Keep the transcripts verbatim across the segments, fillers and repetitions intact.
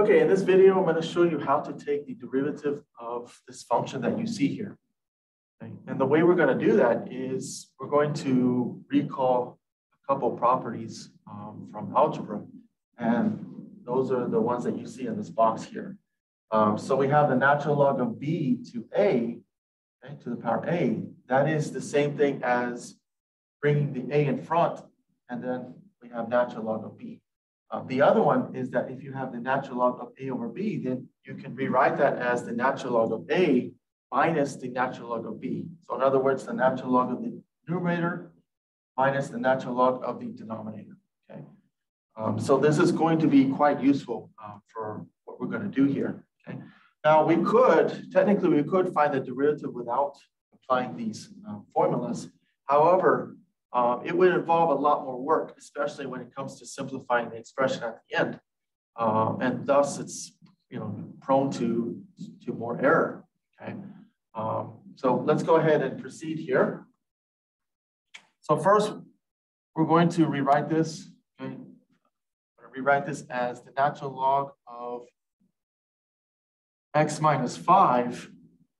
Okay, in this video, I'm going to show you how to take the derivative of this function that you see here. Okay? And the way we're going to do that is we're going to recall a couple properties um, from algebra. And those are the ones that you see in this box here. Um, so we have the natural log of b to a, okay, to the power a. That is the same thing as bringing the a in front, and then we have natural log of b. Uh, the other one is that if you have the natural log of a over b, then you can rewrite that as the natural log of a minus the natural log of b. So in other words, the natural log of the numerator minus the natural log of the denominator. Okay. Um, so this is going to be quite useful uh, for what we're going to do here. Okay. Now we could, technically we could find the derivative without applying these uh, formulas. However, Um, it would involve a lot more work, especially when it comes to simplifying the expression at the end, um, and thus it's you know prone to to more error. Okay, um, so let's go ahead and proceed here. So first, we're going to rewrite this. Okay, I'm going to rewrite this as the natural log of x minus five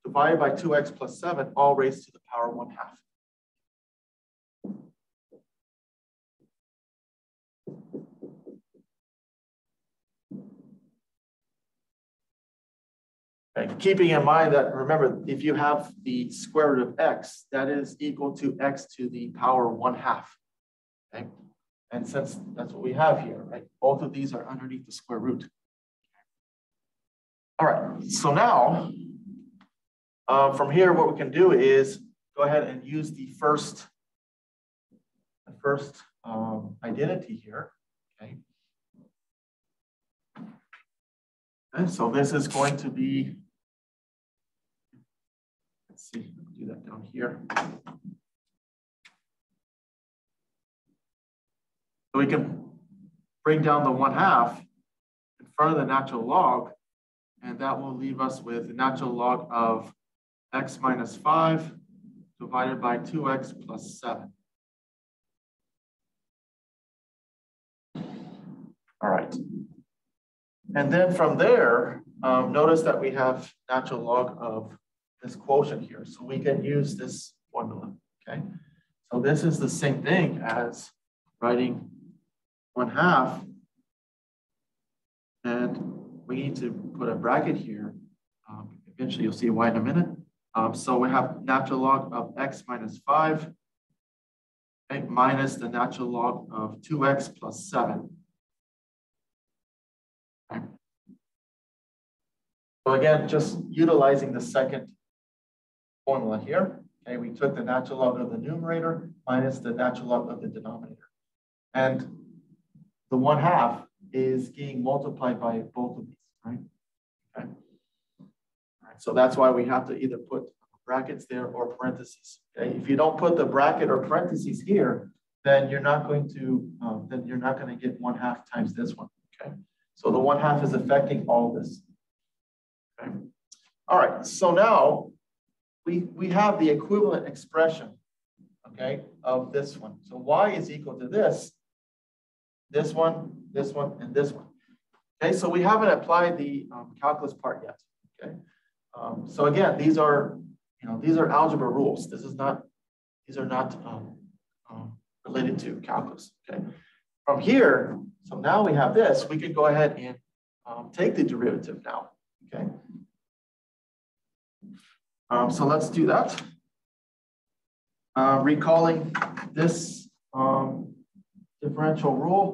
divided by two x plus seven, all raised to the power one half. Keeping in mind that, remember, if you have the square root of x, that is equal to x to the power one half. Okay? And since that's what we have here, right? Both of these are underneath the square root. All right, so now uh, from here, what we can do is go ahead and use the first, the first um, identity here. Okay? And so this is going to be, let's see, I'll do that down here. So we can bring down the one half in front of the natural log, and that will leave us with the natural log of x minus five divided by two x plus seven. All right. And then from there, um, notice that we have natural log of this quotient here. So we can use this formula, okay? So this is the same thing as writing one half. And we need to put a bracket here. Um, eventually you'll see why in a minute. Um, so we have natural log of x minus five, okay, minus the natural log of two x plus seven. So again, just utilizing the second formula here, okay, we took the natural log of the numerator minus the natural log of the denominator. And the one half is getting multiplied by both of these, right? Okay. All right, so that's why we have to either put brackets there or parentheses. Okay? If you don't put the bracket or parentheses here, then you're not going to, um, then you're not going to get one half times this one, okay? So the one half is affecting all this. Okay. All right, so now we, we have the equivalent expression, okay, of this one. So y is equal to this, this one, this one, and this one. Okay, so we haven't applied the um, calculus part yet, okay? Um, so again, these are, you know, these are algebra rules. This is not, these are not um, um, related to calculus, okay? From here, so now we have this, we can go ahead and um, take the derivative now, okay? Um, so let's do that. Uh, recalling this um, differential rule.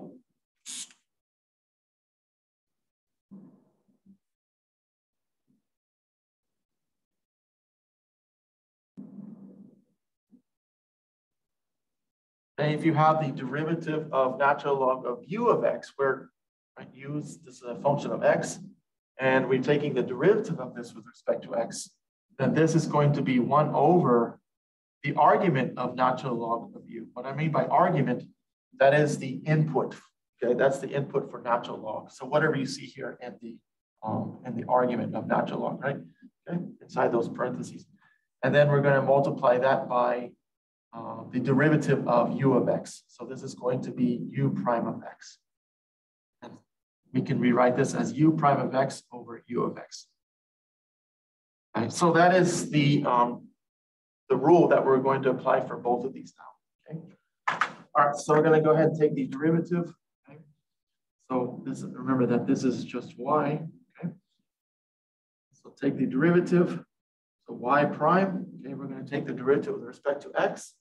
And if you have the derivative of natural log of u of x, where I use this is a function of x, and we're taking the derivative of this with respect to x, then this is going to be one over the argument of natural log of u. What I mean by argument, that is the input. Okay, that's the input for natural log. So whatever you see here in the um, in the argument of natural log, right? Okay, inside those parentheses, and then we're going to multiply that by uh, the derivative of u of x. So this is going to be u prime of x. we can rewrite this as u prime of x over u of x. Right, so that is the, um, the rule that we're going to apply for both of these now. Okay? All right, so we're going to go ahead and take the derivative. Okay? So this, remember that this is just y. Okay? So take the derivative. So y prime, okay, we're going to take the derivative with respect to x.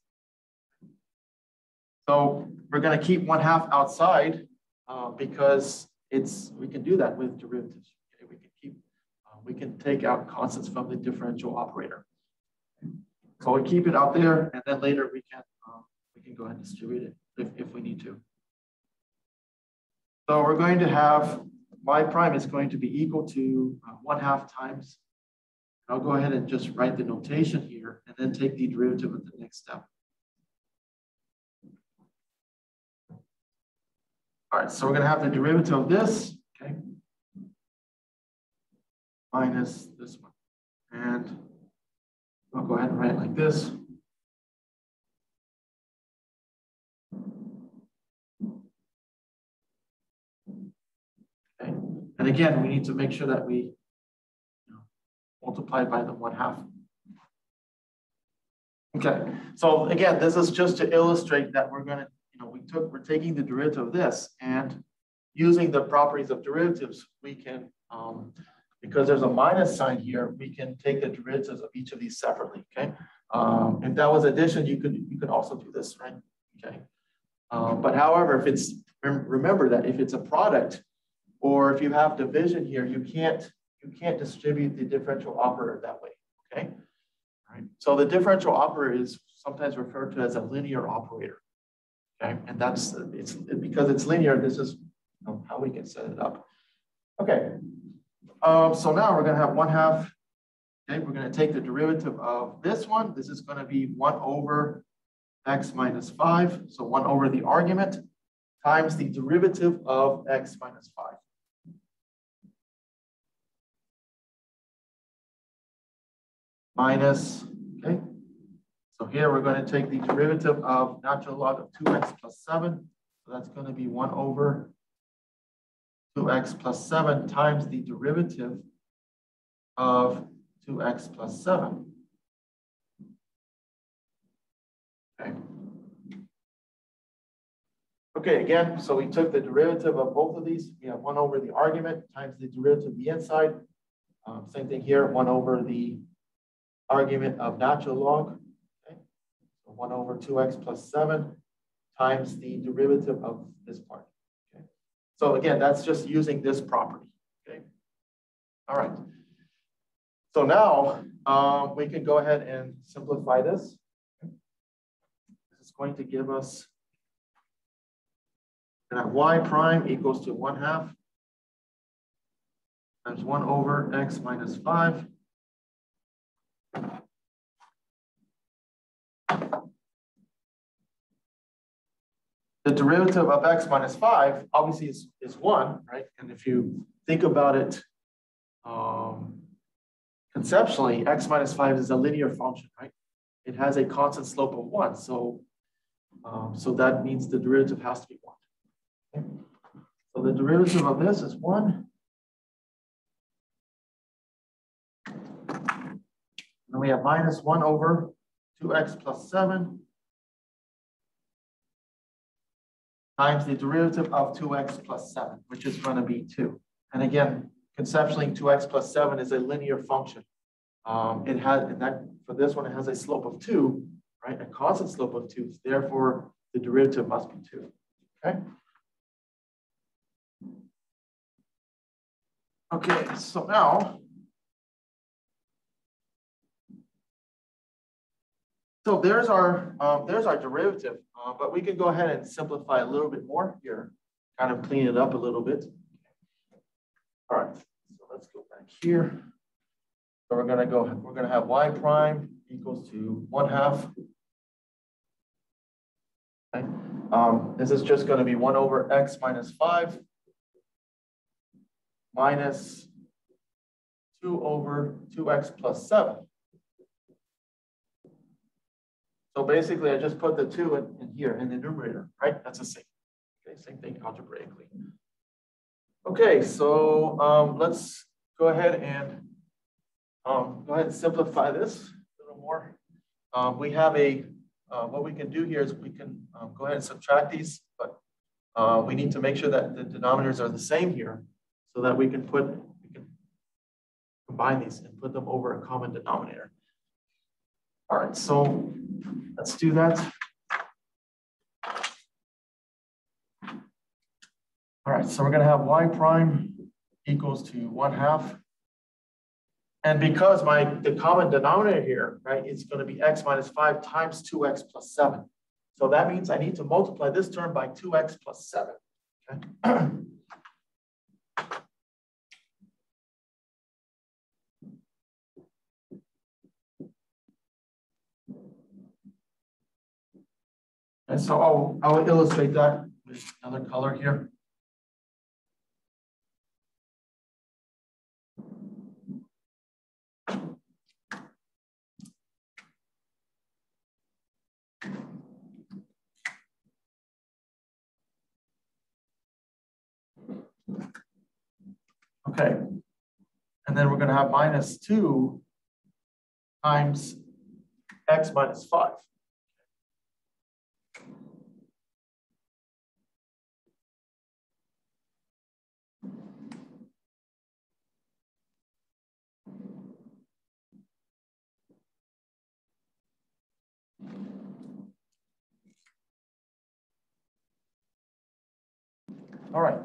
So we're going to keep one half outside uh, because it's we can do that with derivatives. Okay? We can keep uh, we can take out constants from the differential operator. Okay? So we keep it out there, and then later we can uh, we can go ahead and distribute it if, if we need to. So we're going to have y prime is going to be equal to uh, one half times. I'll go ahead and just write the notation here and then take the derivative at the next step. All right, so we're going to have the derivative of this, okay, minus this one. And I'll go ahead and write it like this. Okay, and again, we need to make sure that we multiplied by the one half. Okay, so again, this is just to illustrate that we're going to, you know, we took, we're taking the derivative of this, and using the properties of derivatives, we can, um, because there's a minus sign here, we can take the derivatives of each of these separately. Okay, um, if that was addition, you could you could also do this, right? Okay, um, but however, if it's remember that if it's a product, or if you have division here, you can't. You can't distribute the differential operator that way, okay? All right. So the differential operator is sometimes referred to as a linear operator, okay? And that's, it's because it's linear, this is how we can set it up. Okay, um, so now we're gonna have one half, okay? We're gonna take the derivative of this one. This is gonna be one over x minus five. So one over the argument times the derivative of x minus five. Minus, okay, so here we're going to take the derivative of natural log of two x plus seven. So that's going to be one over two x plus seven times the derivative of two x plus seven. Okay. Okay, again, so we took the derivative of both of these. We have one over the argument times the derivative of the inside. Um, same thing here, one over the argument of natural log, okay? So one over two x plus seven times the derivative of this part, okay? So again, that's just using this property, okay? All right. So now um, we can go ahead and simplify this. Okay? This is going to give us that y prime equals to one half times one over x minus five. The derivative of x minus five obviously is, is one, right? And if you think about it um, conceptually, x minus five is a linear function, right? It has a constant slope of one. So, um, so that means the derivative has to be one. Okay? So the derivative of this is one. And we have minus one over two x plus seven times the derivative of two x plus seven, which is going to be two. And again, conceptually, two x plus seven is a linear function. Um, it has, and that, for this one, it has a slope of two, right? A constant slope of two. Therefore, the derivative must be two. Okay. Okay. So now. So there's our, um, there's our derivative, uh, but we can go ahead and simplify a little bit more here, kind of clean it up a little bit. All right, so let's go back here. So we're gonna go, we're gonna have y prime equals to one half. Okay. Um, this is just gonna be one over x minus five minus two over two x plus seven. So basically, I just put the two in, in here in the numerator, right? That's the same, okay? Same thing algebraically. Okay, so um, let's go ahead and um, go ahead and simplify this a little more. Um, we have a, uh, what we can do here is we can um, go ahead and subtract these, but uh, we need to make sure that the denominators are the same here so that we can put, we can combine these and put them over a common denominator. All right, so let's do that. All right, so we're going to have y prime equals to one half. And because my the common denominator here, right, is going to be x minus five times two x plus seven. So that means I need to multiply this term by two x plus seven. Okay. And so I'll, I'll illustrate that with another color here. Okay, and then we're going to have minus two times x minus five. All right.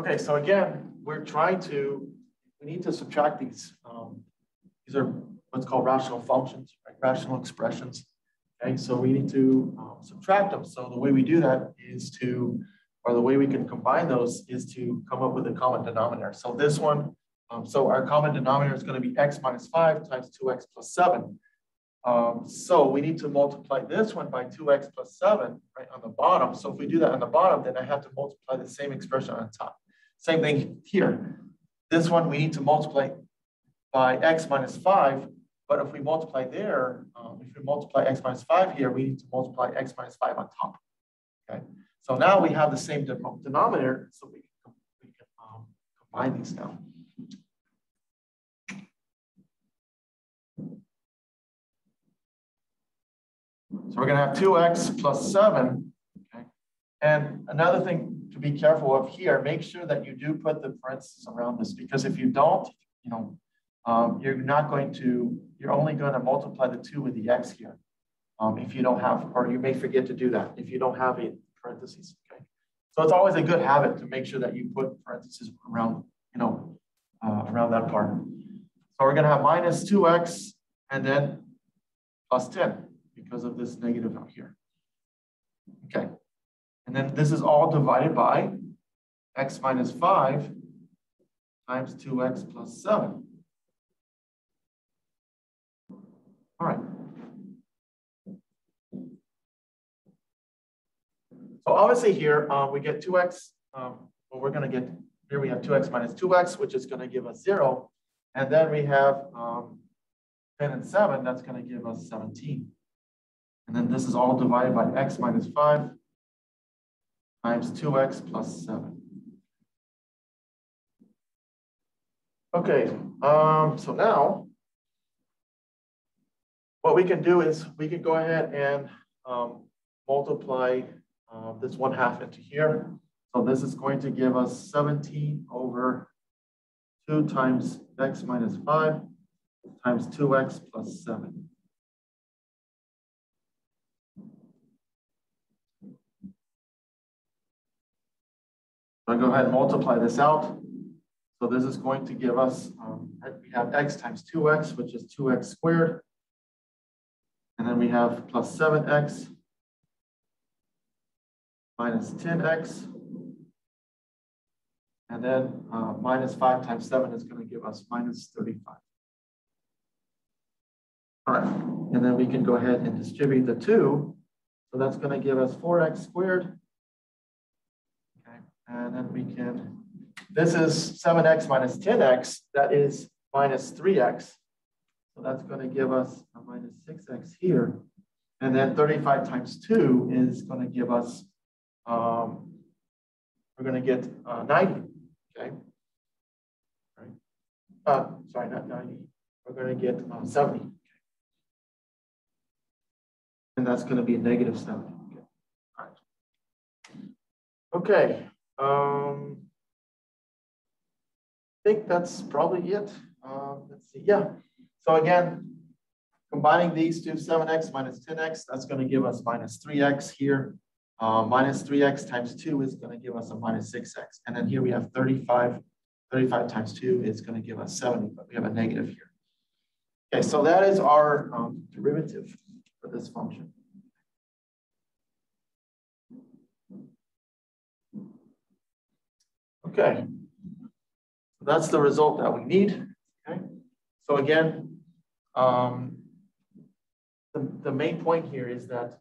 Okay, so again, we're trying to, we need to subtract these. Um, these are what's called rational functions, right? Rational expressions. Okay, so we need to um, subtract them. So the way we do that is to, or the way we can combine those is to come up with a common denominator. So this one, um, so our common denominator is going to be x minus five times two x plus seven. Um, so we need to multiply this one by two x plus seven, right, on the bottom. So if we do that on the bottom, then I have to multiply the same expression on top. Same thing here. This one we need to multiply by x minus five, but if we multiply there, um, if we multiply x minus five here, we need to multiply x minus five on top. Okay. So now we have the same de denominator, so we can, we can um, combine these now. So we're going to have two x plus seven. Okay. And another thing to be careful of here, make sure that you do put the parentheses around this, because if you don't, you know, um, you're not going to, you're only going to multiply the two with the x here. Um, if you don't have, or you may forget to do that if you don't have a parentheses. Okay. So it's always a good habit to make sure that you put parentheses around, you know, uh, around that part. So we're going to have minus two x and then plus ten because of this negative out here. Okay. And then this is all divided by x minus five times two x plus seven. All right. So obviously here um, we get two x, um, well, we're going to get, here we have two x minus two x, which is going to give us zero. And then we have um, ten and seven, that's going to give us seventeen. And then this is all divided by x minus five times two x plus seven. Okay, um, so now what we can do is we can go ahead and um, multiply uh, this one half into here. So this is going to give us seventeen over two times x minus five times two x plus seven. So I'll go ahead and multiply this out. So this is going to give us, um, we have x times two x, which is two x squared. And then we have plus seven x minus ten x. And then uh, minus five times seven is going to give us minus thirty-five. All right, and then we can go ahead and distribute the two. So that's going to give us four x squared. And then we can, this is seven x minus ten x, that is minus three x. So that's going to give us a minus six x here. And then thirty-five times two is going to give us um, we're going to get uh, ninety, okay? Right. Uh, sorry, not ninety. We're going to get uh, seventy. Okay. And that's going to be a negative seventy. Okay. All right. Okay. Um, I think that's probably it. Uh, let's see. Yeah. So again, combining these two, seven x minus ten x, that's going to give us minus three x here. Uh, minus three x times two is going to give us a minus six x. And then here we have thirty-five. thirty-five times two is going to give us seventy, but we have a negative here. Okay, so that is our um, derivative for this function. Okay, so that's the result that we need. Okay, so again, um, the, the main point here is that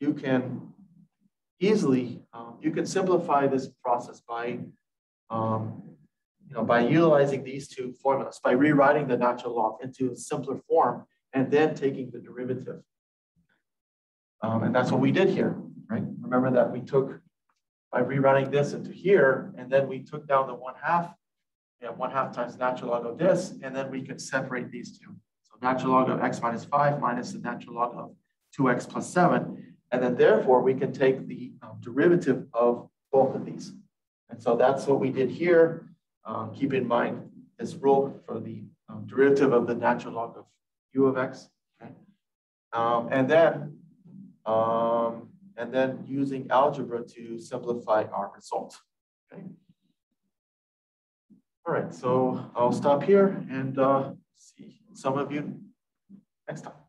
you can easily, um, you can simplify this process by, um, you know, by utilizing these two formulas, by rewriting the natural log into a simpler form and then taking the derivative. Um, and that's what we did here, right? Remember that we took, by rewriting this into here, and then we took down the one half, we have one half times natural log of this, and then we can separate these two. So natural log of x minus five minus the natural log of two x plus seven. And then therefore we can take the um, derivative of both of these. And so that's what we did here. Um, keep in mind this rule for the um, derivative of the natural log of u of x. Okay. Um, and then, um, and then using algebra to simplify our result. Okay. All right, so I'll stop here and uh, see some of you next time.